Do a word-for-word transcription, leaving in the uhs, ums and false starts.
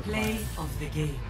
Play of the game.